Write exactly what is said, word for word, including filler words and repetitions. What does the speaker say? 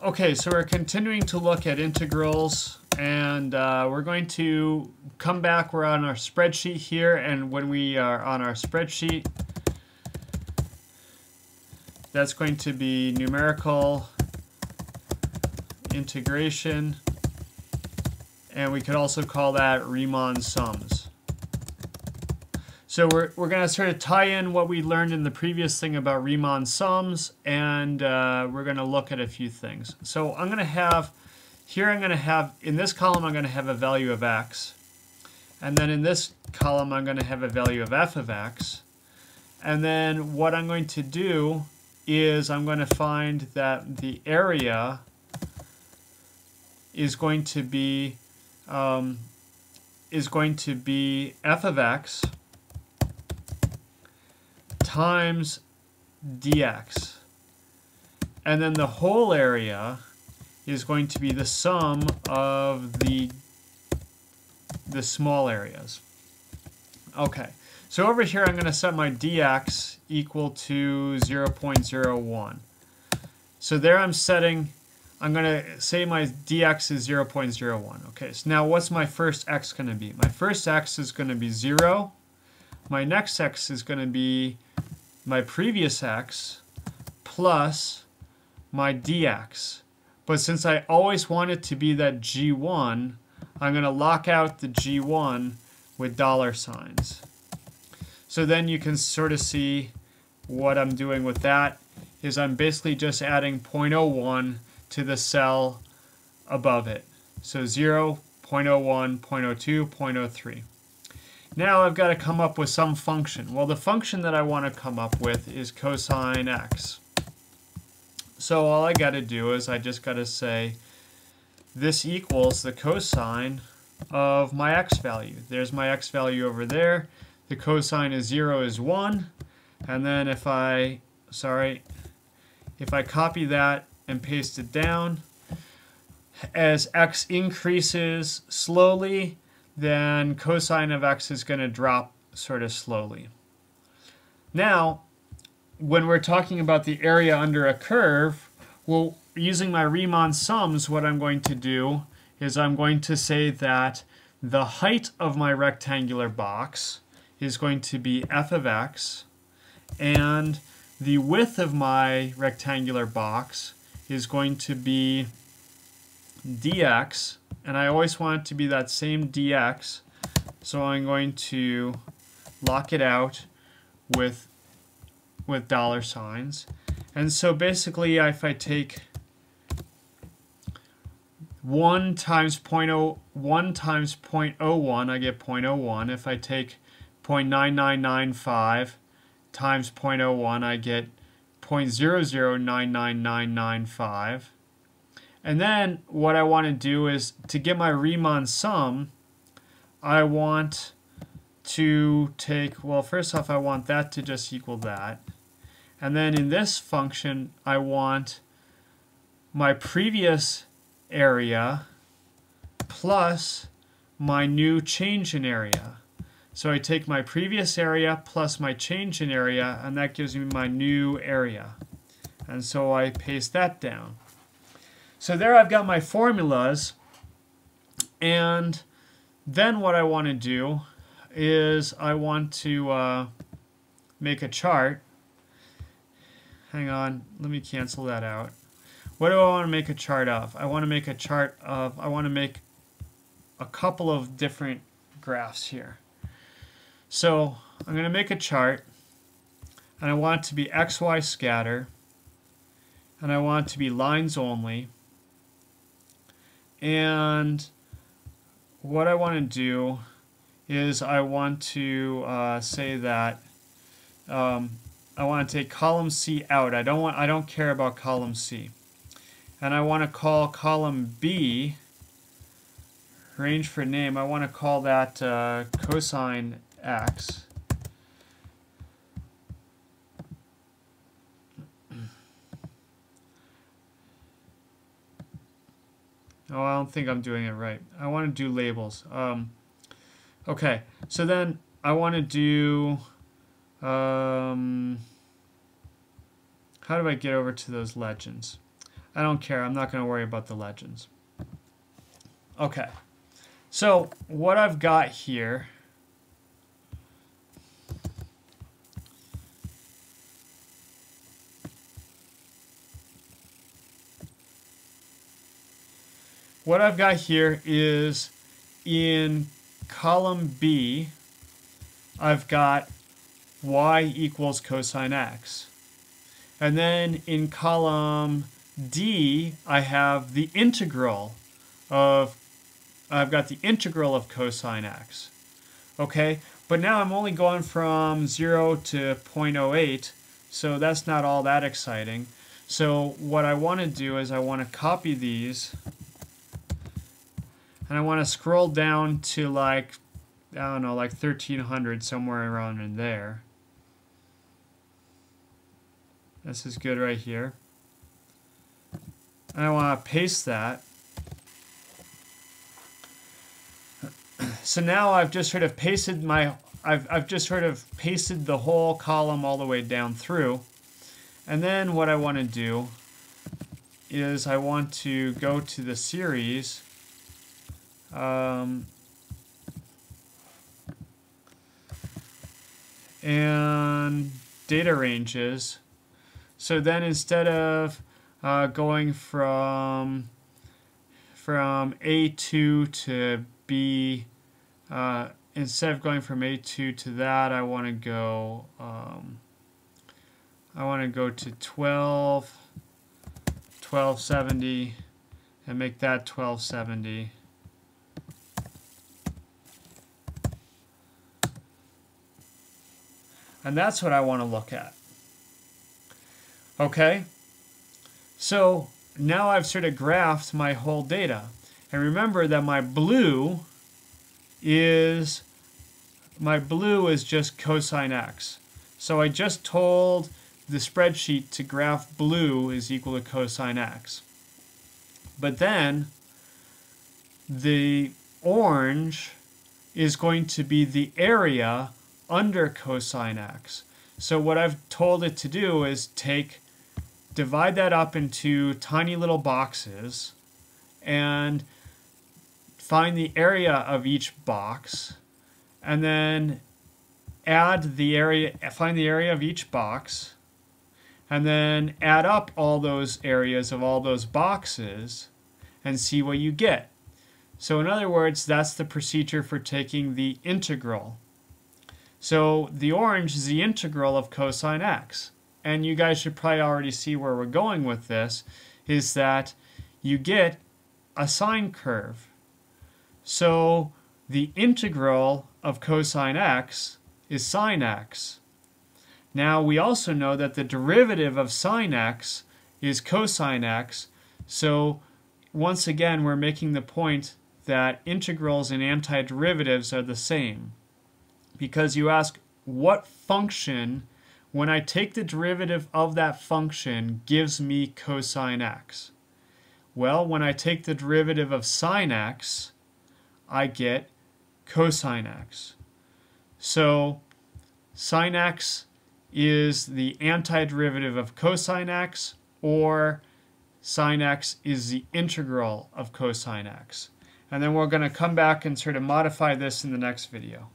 Okay, so we're continuing to look at integrals, and uh, we're going to come back. We're on our spreadsheet here, and when we are on our spreadsheet, that's going to be numerical integration, and we could also call that Riemann sums. So we're, we're going to sort of tie in what we learned in the previous thing about Riemann sums, and uh, we're going to look at a few things. So I'm going to have, here I'm going to have, in this column I'm going to have a value of x, and then in this column I'm going to have a value of f of x, and then what I'm going to do is I'm going to find that the area is going to be um, is going to be f of x times dx, and then the whole area is going to be the sum of the the small areas. Okay, so over here I'm going to set my dx equal to zero point zero one. So there I'm setting, I'm going to say my dx is zero point zero one. Okay, so now what's my first x going to be? My first x is going to be zero. My next x is going to be my previous x plus my dx. But since I always want it to be that g one, I'm going to lock out the g one with dollar signs. So then you can sort of see what I'm doing with that is I'm basically just adding zero point zero one to the cell above it. So zero, zero point zero one, zero point zero two, zero point zero three. Now I've got to come up with some function. Well, the function that I want to come up with is cosine x. So all I got to do is I just got to say this equals the cosine of my x value. There's my x value over there. The cosine is zero is one. And then if I, sorry, if I copy that and paste it down, as x increases slowly, then cosine of x is going to drop sort of slowly. Now, when we're talking about the area under a curve, well, using my Riemann sums, what I'm going to do is I'm going to say that the height of my rectangular box is going to be f of x, and the width of my rectangular box is going to be dx, and I always want it to be that same dx, so I'm going to lock it out with with dollar signs. And so basically if I take one times zero point zero one times zero point zero one, I get zero point zero one. If I take zero point nine nine nine five times zero point zero one, I get zero point zero zero nine nine nine nine five. And then what I want to do is, to get my Riemann sum, I want to take, well, first off, I want that to just equal that. And then in this function, I want my previous area plus my new change in area. So I take my previous area plus my change in area, and that gives me my new area. And so I paste that down. So there I've got my formulas, and then what I want to do is I want to uh, make a chart. Hang on, let me cancel that out. What do I want to make a chart of? I want to make a chart of, I want to make a couple of different graphs here. So I'm going to make a chart, and I want it to be X Y scatter, and I want it to be lines only. And what I want to do is I want to uh, say that um, I want to take column C out. I don't want, I don't care about column C, and I want to call column B, range for name. I want to call that uh, cosine x. Oh, I don't think I'm doing it right. I want to do labels. Um, okay, so then I want to do... Um, how do I get over to those legends? I don't care. I'm not going to worry about the legends. Okay. So what I've got here What I've got here is in column B, I've got y equals cosine x. And then in column D, I have the integral of, I've got the integral of cosine x. Okay, but now I'm only going from zero to zero point zero eight, so that's not all that exciting. So what I want to do is I want to copy these, and I want to scroll down to like, I don't know, like thirteen hundred, somewhere around in there. This is good right here. And I want to paste that. So now I've just sort of pasted my, I've, I've just sort of pasted the whole column all the way down through. And then what I want to do is I want to go to the series. Um, and data ranges. So then instead of uh, going from from A two to B, uh, instead of going from A two to that, I want to go um, I want to go to twelve, twelve seventy and make that twelve seventy. And that's what I want to look at. Okay? So now I've sort of graphed my whole data. And remember that my blue is my blue is just cosine x. So I just told the spreadsheet to graph blue is equal to cosine x. But then the orange is going to be the area under cosine x. So what I've told it to do is take, divide that up into tiny little boxes and find the area of each box, and then add the area, find the area of each box, and then add up all those areas of all those boxes and see what you get. So in other words, that's the procedure for taking the integral. So the orange is the integral of cosine x. And you guys should probably already see where we're going with this, is that you get a sine curve. So the integral of cosine x is sine x. Now we also know that the derivative of sine x is cosine x. So once again, we're making the point that integrals and antiderivatives are the same. Because you ask what function, when I take the derivative of that function, gives me cosine x. Well, when I take the derivative of sine x, I get cosine x. So sine x is the antiderivative of cosine x, or sine x is the integral of cosine x. And then we're going to come back and sort of modify this in the next video.